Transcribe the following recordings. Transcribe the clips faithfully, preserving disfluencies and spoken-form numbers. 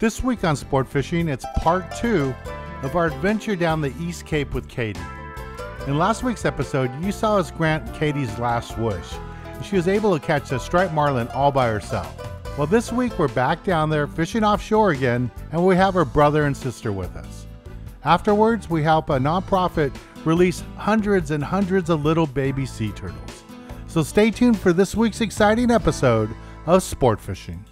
This week on Sport Fishing, it's part two of our adventure down the East Cape with Katie. In last week's episode, you saw us grant Katie's last wish. She was able to catch a striped marlin all by herself. Well, this week we're back down there fishing offshore again, and we have her brother and sister with us. Afterwards, we help a nonprofit release hundreds and hundreds of little baby sea turtles. So stay tuned for this week's exciting episode of Sport Fishing.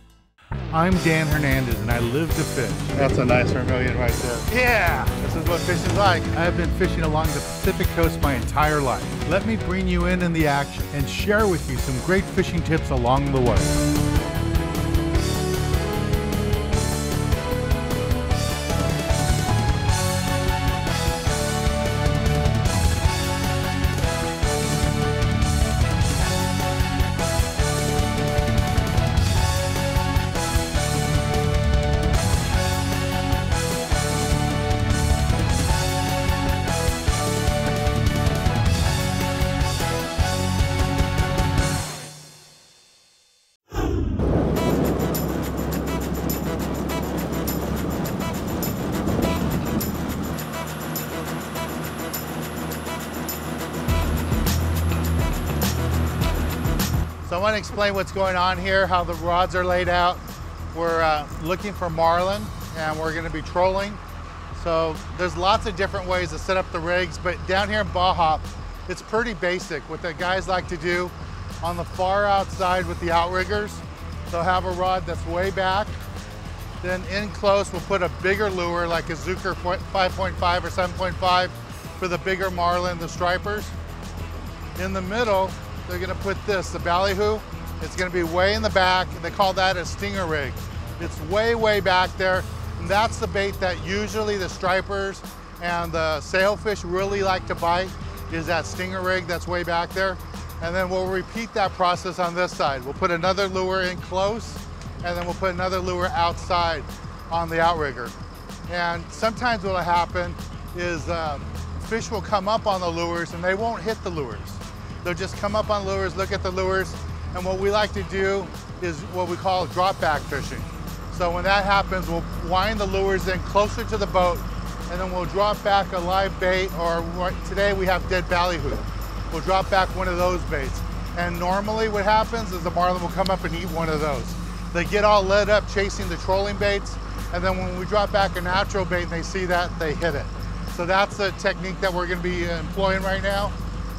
I'm Dan Hernandez, and I live to fish. That's a nice vermilion right there. Yeah, this is what fishing's like. I have been fishing along the Pacific coast my entire life. Let me bring you in in the action and share with you some great fishing tips along the way. I want to explain what's going on here, how the rods are laid out. We're uh, looking for marlin, and we're going to be trolling. So there's lots of different ways to set up the rigs, but down here in Baja, it's pretty basic. What the guys like to do on the far outside with the outriggers, they'll have a rod that's way back. Then in close, we'll put a bigger lure, like a Zucker five point five or seven point five for the bigger marlin, the stripers. In the middle, they're gonna put this, the ballyhoo. It's gonna be way in the back. They call that a stinger rig. It's way, way back there. And that's the bait that usually the stripers and the sailfish really like to bite, is that stinger rig that's way back there. And then we'll repeat that process on this side. We'll put another lure in close, and then we'll put another lure outside on the outrigger. And sometimes what'll happen is um, fish will come up on the lures and they won't hit the lures. They'll just come up on lures, look at the lures, and what we like to do is what we call drop back fishing. So when that happens, we'll wind the lures in closer to the boat, and then we'll drop back a live bait, or today we have dead ballyhoo. We'll drop back one of those baits. And normally what happens is the marlin will come up and eat one of those. They get all lit up chasing the trolling baits, and then when we drop back a natural bait and they see that, they hit it. So that's the technique that we're gonna be employing right now.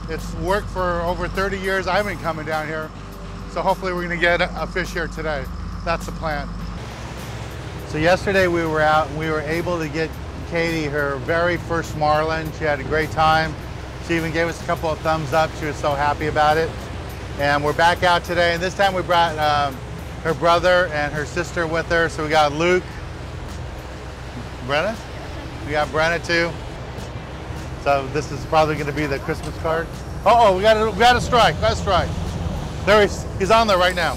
It's worked for over thirty years. I've been coming down here. So hopefully we're gonna get a fish here today. That's the plan. So yesterday we were out and we were able to get Katie her very first marlin. She had a great time. She even gave us a couple of thumbs up. She was so happy about it. And we're back out today. And this time we brought um, her brother and her sister with her. So we got Luke. Brenna? We got Brenna too. So this is probably going to be the Christmas card. Uh oh, we got a, we got a strike. Got a strike. There he's he's on there right now.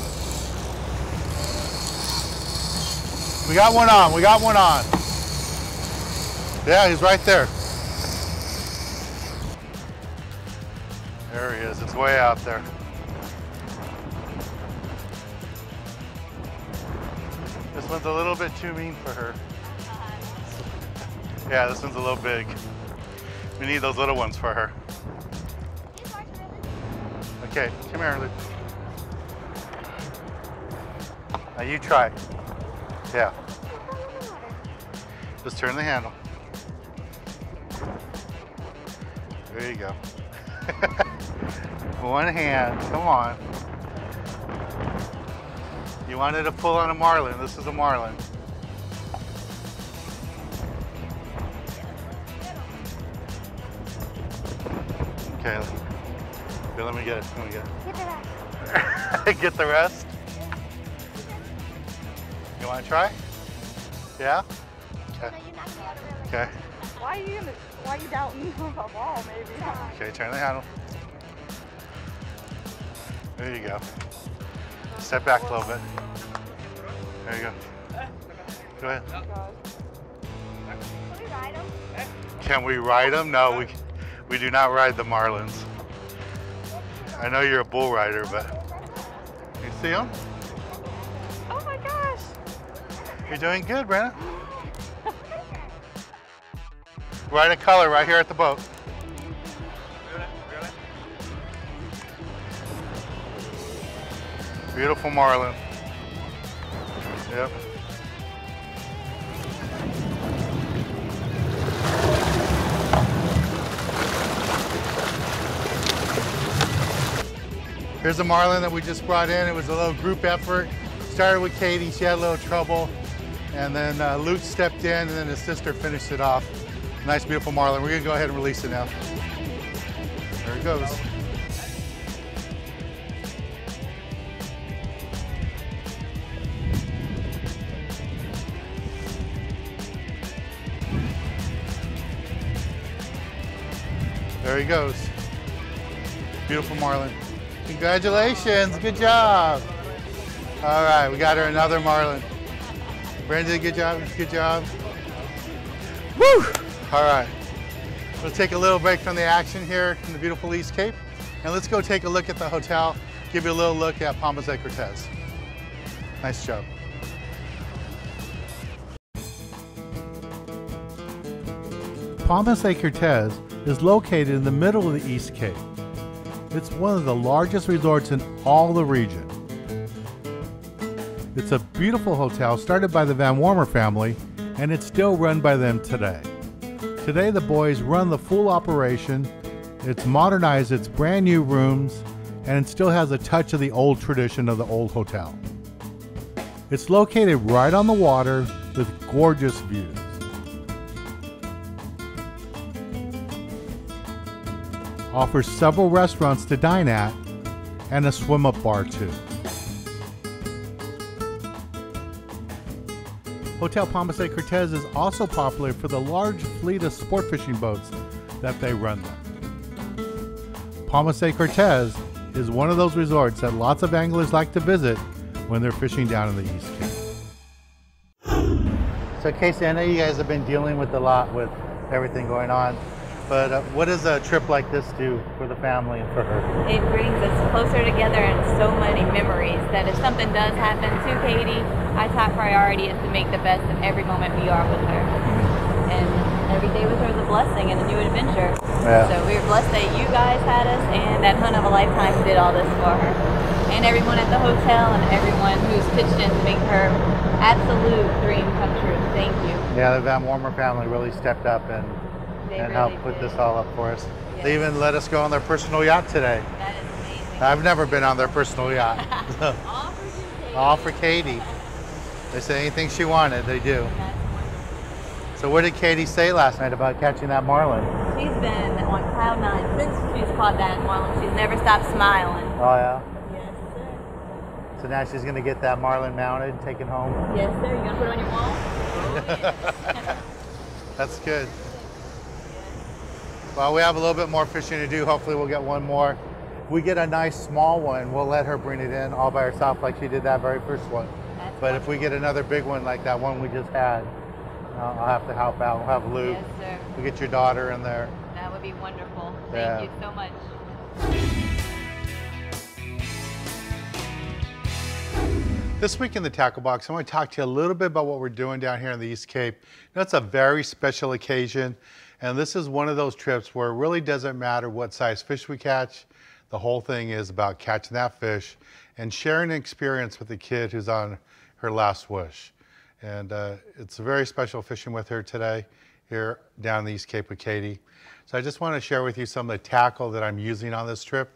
We got one on. We got one on. Yeah, he's right there. There he is. It's way out there. This one's a little bit too mean for her. Yeah, this one's a little big. We need those little ones for her. Okay, come here, Luke. Now you try. Yeah. Just turn the handle. There you go. One hand, come on. You wanted to pull on a marlin. This is a marlin. Okay, let me get it, let me get it. Get the rest. Get the rest? You want to try? Yeah? Okay. Okay. Why are you gonna, why are you doubting me with a ball, maybe? Okay, turn the handle. There you go. Step back a little bit. There you go. Go ahead. Can we ride them? Can we ride them? No, we can't. We do not ride the marlins. I know you're a bull rider, but you see them? Oh my gosh! You're doing good, Brenna. Right in color, right here at the boat. Beautiful marlin. Yep. Here's a marlin that we just brought in. It was a little group effort. Started with Katie, she had a little trouble. And then uh, Luke stepped in and then his sister finished it off. Nice, beautiful marlin. We're gonna go ahead and release it now. There it goes. There he goes. Beautiful marlin. Congratulations, good job. All right, we got her another marlin. Brendan, good job, good job. Woo! All right, we'll take a little break from the action here in the beautiful East Cape, and let's go take a look at the hotel, give you a little look at Palmas de Cortez. Nice job. Palmas de Cortez is located in the middle of the East Cape. It's one of the largest resorts in all the region. It's a beautiful hotel started by the Van Wormer family, and it's still run by them today. Today the boys run the full operation. It's modernized, it's brand new rooms, and it still has a touch of the old tradition of the old hotel. It's located right on the water with gorgeous views. Offers several restaurants to dine at and a swim-up bar too. Hotel Palmas de Cortez is also popular for the large fleet of sport fishing boats that they run there. Palmas de Cortez is one of those resorts that lots of anglers like to visit when they're fishing down in the East Cape. So Casey, I know you guys have been dealing with a lot with everything going on. But uh, what does a trip like this do for the family and for her? It brings us closer together and so many memories that if something does happen to Katie, our top priority is to make the best of every moment we are with her. And every day with her is a blessing and a new adventure. Yeah. So we were blessed that you guys had us and that Hunt of a Lifetime did all this for her. And everyone at the hotel and everyone who's pitched in to make her absolute dream come true. Thank you. Yeah, the Van Wormer family really stepped up and They and really help put did. this all up for us. Yes. They even let us go on their personal yacht today. That is amazing. I've never been on their personal yacht. All for you, Katie. All for Katie. They said anything she wanted, they do. So what did Katie say last night about catching that marlin? She's been on cloud nine since she's caught that marlin. She's never stopped smiling. Oh yeah? Yes, sir. So now she's going to get that marlin mounted and take it home? Yes, sir. You're going to put it on your wall? Oh, yes. That's good. Well, we have a little bit more fishing to do. Hopefully we'll get one more. If we get a nice small one, we'll let her bring it in all by herself like she did that very first one. That's but wonderful. If we get another big one like that one we just had, uh, I'll have to help out. We'll have Luke. Yes, sir. We'll get your daughter in there. That would be wonderful. Thank yeah. you so much. This week in the Tackle Box, I want to talk to you a little bit about what we're doing down here in the East Cape. That's a very special occasion. And this is one of those trips where it really doesn't matter what size fish we catch. The whole thing is about catching that fish and sharing an experience with the kid who's on her last wish. And uh, it's a very special fishing with her today here down the East Cape with Katie. So I just want to share with you some of the tackle that I'm using on this trip.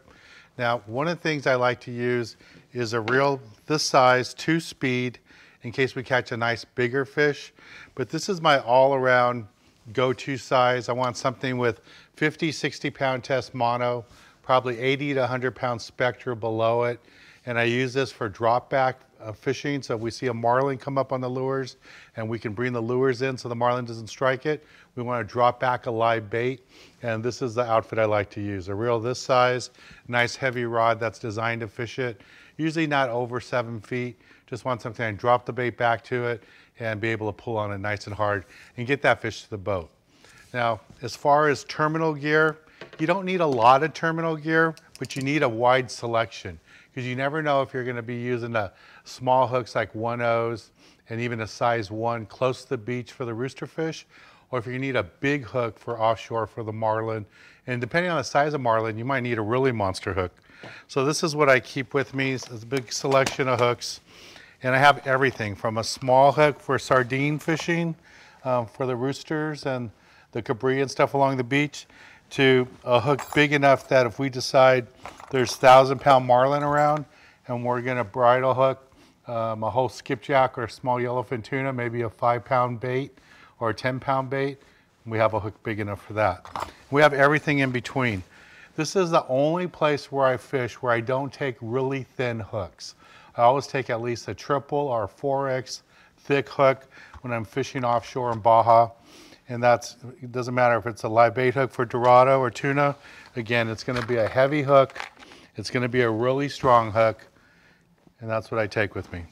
Now, one of the things I like to use is a reel this size, two speed, in case we catch a nice bigger fish. But this is my all-around go-to size. I want something with fifty, sixty pound test mono, probably eighty to one hundred pound spectra below it. And I use this for drop back uh, fishing. So if we see a marlin come up on the lures and we can bring the lures in so the marlin doesn't strike it, we want to drop back a live bait. And this is the outfit I like to use. A reel this size, nice heavy rod that's designed to fish it. Usually not over seven feet. Just want something to drop the bait back to it and be able to pull on it nice and hard and get that fish to the boat. Now, as far as terminal gear, you don't need a lot of terminal gear, but you need a wide selection because you never know if you're gonna be using the small hooks like one ohs and even a size one close to the beach for the roosterfish, or if you need a big hook for offshore for the marlin. And depending on the size of marlin, you might need a really monster hook. So this is what I keep with me. It's a big selection of hooks. And I have everything from a small hook for sardine fishing, um, for the roosters and the cabrilla and stuff along the beach, to a hook big enough that if we decide there's thousand pound marlin around and we're gonna bridle hook um, a whole skipjack or a small yellowfin tuna, maybe a five pound bait or a ten pound bait, we have a hook big enough for that. We have everything in between. This is the only place where I fish where I don't take really thin hooks. I always take at least a triple or a four X thick hook when I'm fishing offshore in Baja. And that's, it doesn't matter if it's a live bait hook for dorado or tuna. Again, it's gonna be a heavy hook. It's gonna be a really strong hook. And that's what I take with me.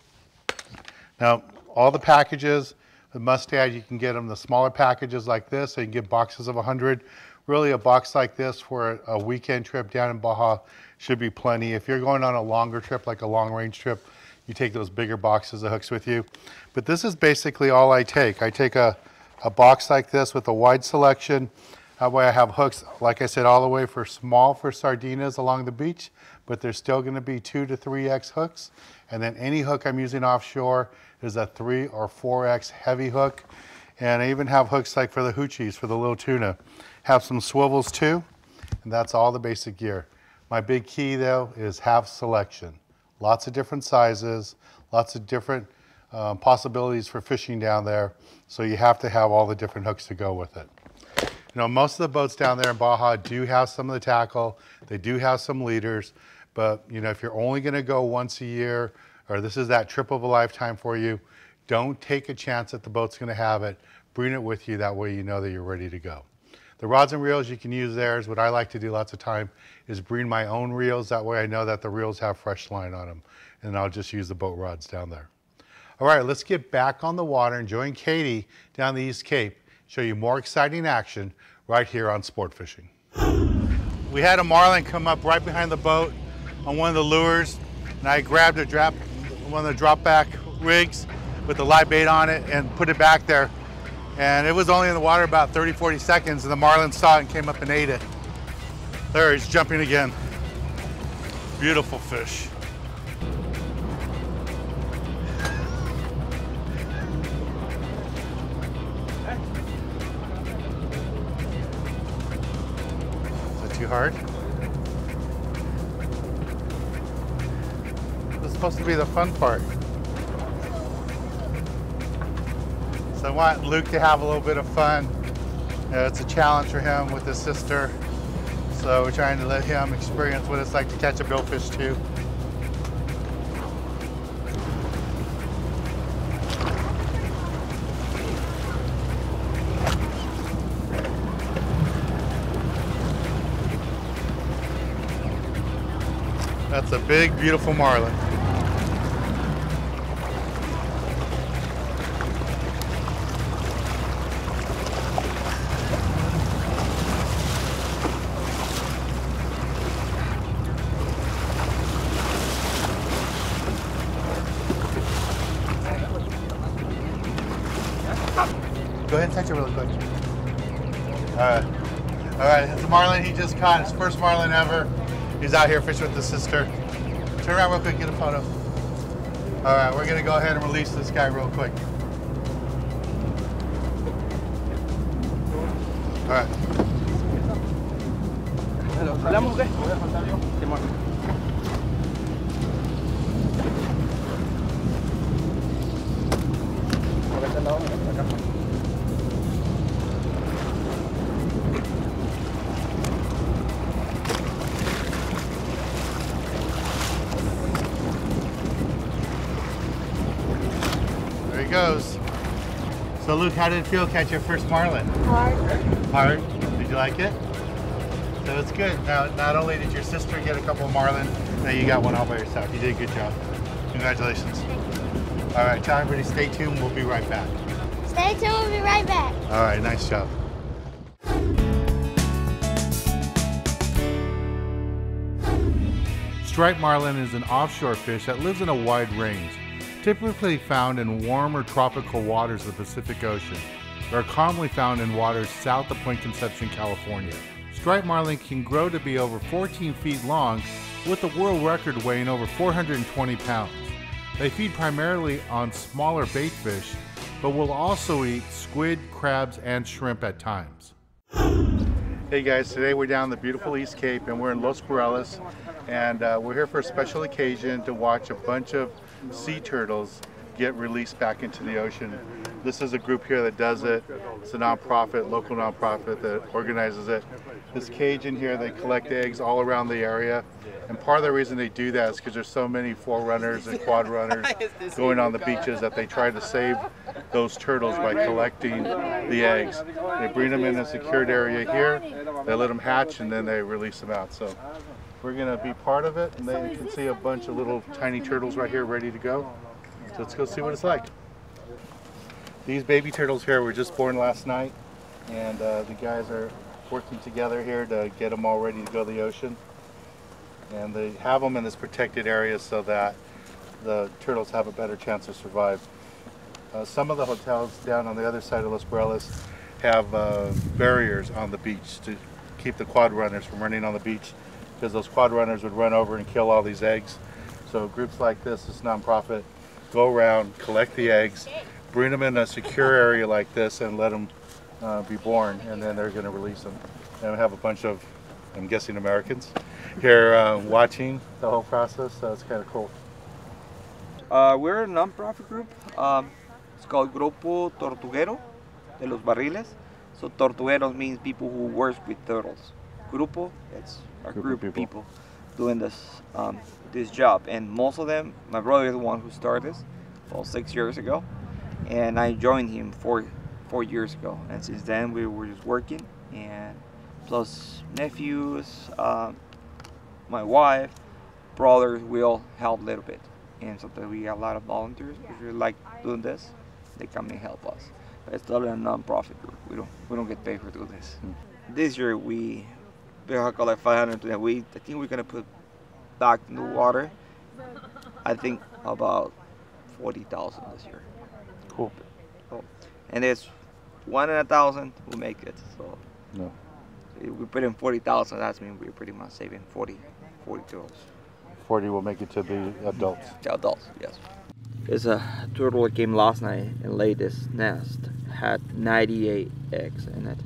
Now, all the packages, the Mustad, you can get them the smaller packages like this. So you can get boxes of one hundred. Really a box like this for a weekend trip down in Baja should be plenty. If you're going on a longer trip, like a long range trip, you take those bigger boxes of hooks with you. But this is basically all I take. I take a, a box like this with a wide selection. That way I have hooks, like I said, all the way for small for sardinas along the beach, but they're still gonna be two to three X hooks. And then any hook I'm using offshore is a three or four X heavy hook. And I even have hooks like for the hoochies, for the little tuna. Have some swivels too, and that's all the basic gear. My big key though is have selection. Lots of different sizes, lots of different um, possibilities for fishing down there. So you have to have all the different hooks to go with it. You know, most of the boats down there in Baja do have some of the tackle. They do have some leaders, but you know, if you're only gonna go once a year, or this is that trip of a lifetime for you, don't take a chance that the boat's gonna have it. Bring it with you, that way you know that you're ready to go. The rods and reels, you can use theirs. What I like to do lots of time is bring my own reels. That way I know that the reels have fresh line on them, and I'll just use the boat rods down there. All right, let's get back on the water and join Katie down the East Cape, show you more exciting action right here on Sport Fishing. We had a marlin come up right behind the boat on one of the lures, and I grabbed a drop, one of the drop back rigs with the live bait on it and put it back there. And it was only in the water about thirty, forty seconds, and the marlin saw it and came up and ate it. There, he's jumping again. Beautiful fish. Is that too hard? This is supposed to be the fun part. I want Luke to have a little bit of fun. You know, it's a challenge for him with his sister. So we're trying to let him experience what it's like to catch a billfish too. That's a big, beautiful marlin. Go ahead and touch it really quick. All right. All right, it's a marlin he just caught. His first marlin ever. He's out here fishing with his sister. Turn around real quick, get a photo. All right, we're gonna go ahead and release this guy real quick. All right. Hello. Goes. So Luke, how did it feel catch your first marlin? Hard. Hard? Did you like it? So it's good. Now, not only did your sister get a couple of marlin, now you got one all by yourself. You did a good job. Congratulations. All right, tell everybody stay tuned. We'll be right back. Stay tuned. We'll be right back. All right, nice job. Striped marlin is an offshore fish that lives in a wide range. typically found in warmer tropical waters of the Pacific Ocean. They are commonly found in waters south of Point Conception, California. Striped marlin can grow to be over fourteen feet long, with a world record weighing over four hundred twenty pounds. They feed primarily on smaller bait fish, but will also eat squid, crabs, and shrimp at times. Hey guys, today we're down the beautiful East Cape and we're in Los Corrales, and uh, we're here for a special occasion to watch a bunch of sea turtles get released back into the ocean. This is a group here that does it. It's a nonprofit, local nonprofit that organizes it. This cage in here, they collect eggs all around the area, and part of the reason they do that is because there's so many forerunners and quad runners going on the beaches that they try to save those turtles by collecting the eggs. They bring them in a secured area here, they let them hatch, and then they release them out. So we're gonna be part of it, and then you can see a bunch of little tiny turtles right here ready to go. So let's go see what it's like. These baby turtles here were just born last night, and uh, the guys are working together here to get them all ready to go to the ocean. And they have them in this protected area so that the turtles have a better chance to survive. Uh, some of the hotels down on the other side of Los Corrales have uh, barriers on the beach to keep the quad runners from running on the beach, because those quad runners would run over and kill all these eggs. So groups like this, this nonprofit, go around, collect the eggs, bring them in a secure area like this, and let them uh, be born, and then they're going to release them. And we have a bunch of, I'm guessing, Americans here uh, watching the whole process, so it's kind of cool. Uh, we're a nonprofit group. Um, It's called Grupo Tortuguero de los Barriles. So tortugueros means people who work with turtles. Grupo, that's a group, group of people, people doing this um, this job. And most of them, my brother is the one who started this about six years ago. And I joined him four, four years ago. And since then we were just working, and plus nephews, uh, my wife, brothers, we all help a little bit. And sometimes we get a lot of volunteers because we like doing this. They come and help us. But it's totally a non-profit group. We don't we don't get paid for doing this. Mm-hmm. This year we Baja like five hundred. We I think we're gonna put back in the water, I think, about forty thousand this year. Cool. So, and it's one in a thousand who make it. So no. If we put in forty thousand. That means we're pretty much saving forty, forty turtles. Forty will make it to the adults. To adults, yes. There's a turtle that came last night and laid this nest. Had ninety-eight eggs in it.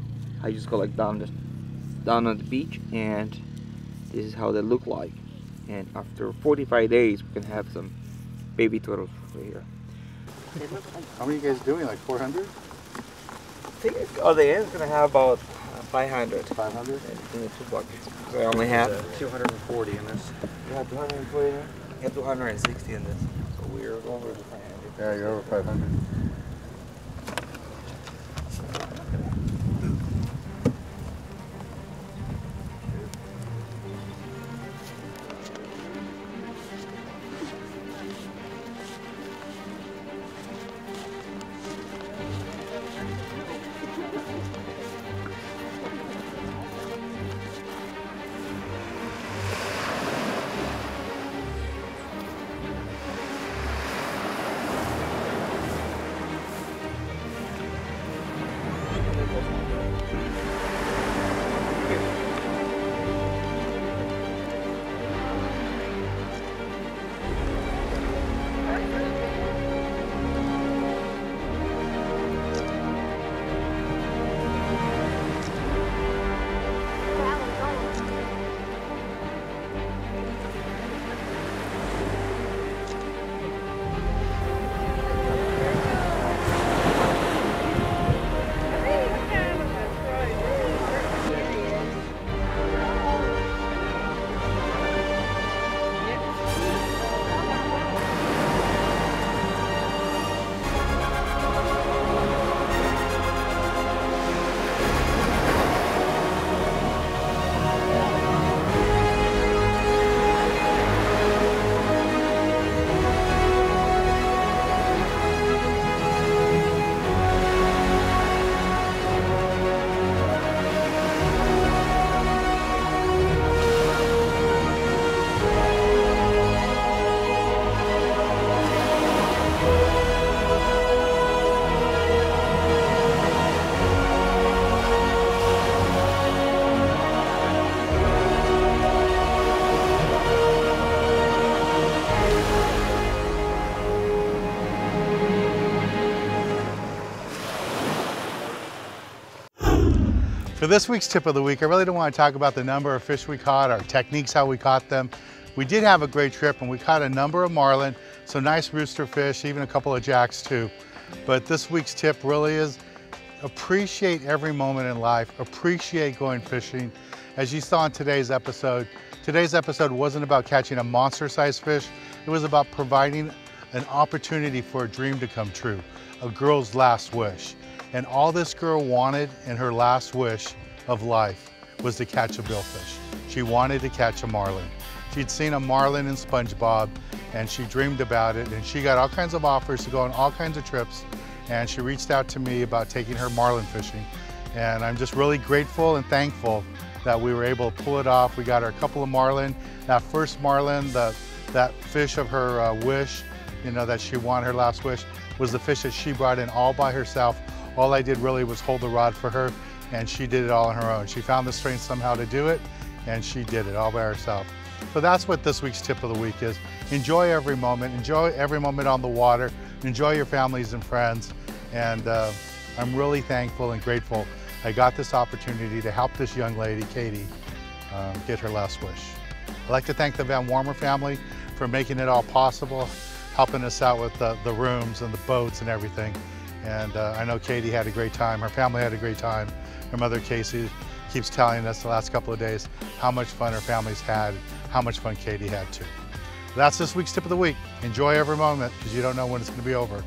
I just go like down the, down on the beach, and this is how they look like. And after forty-five days, we can have some baby turtles right here. How many are you guys doing? Like four hundred? I think oh, the end's gonna have about five hundred. five hundred? In the two buckets. So I only have two hundred forty in this. You have two hundred forty in this? I have two hundred sixty in this. We're over the five hundred. Yeah, you're over five hundred. For this week's tip of the week, I really don't want to talk about the number of fish we caught, our techniques, how we caught them. We did have a great trip and we caught a number of marlin, some nice rooster fish, even a couple of jacks too. But this week's tip really is appreciate every moment in life, appreciate going fishing. As you saw in today's episode, today's episode wasn't about catching a monster-sized fish, it was about providing an opportunity for a dream to come true, a girl's last wish. And all this girl wanted in her last wish of life was to catch a billfish. She wanted to catch a marlin. She'd seen a marlin in SpongeBob and she dreamed about it, and she got all kinds of offers to go on all kinds of trips, and she reached out to me about taking her marlin fishing. And I'm just really grateful and thankful that we were able to pull it off. We got her a couple of marlin. That first marlin, the, that fish of her uh, wish, you know, that she wanted, her last wish, was the fish that she brought in all by herself. All I did really was hold the rod for her, and she did it all on her own. She found the strength somehow to do it, and she did it all by herself. So that's what this week's tip of the week is. Enjoy every moment, enjoy every moment on the water, enjoy your families and friends, and uh, I'm really thankful and grateful I got this opportunity to help this young lady, Katie, uh, get her last wish. I'd like to thank the Van Wormer family for making it all possible, helping us out with the, the rooms and the boats and everything. And uh, I know Katie had a great time, her family had a great time. Her mother, Casey, keeps telling us the last couple of days how much fun her family's had, how much fun Katie had too. That's this week's tip of the week. Enjoy every moment, because you don't know when it's gonna be over.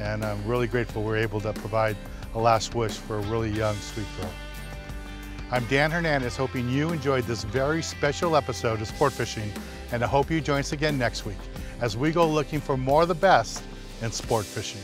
And I'm really grateful we're able to provide a last wish for a really young, sweet girl. I'm Dan Hernandez, hoping you enjoyed this very special episode of Sport Fishing, and I hope you join us again next week as we go looking for more of the best in sport fishing.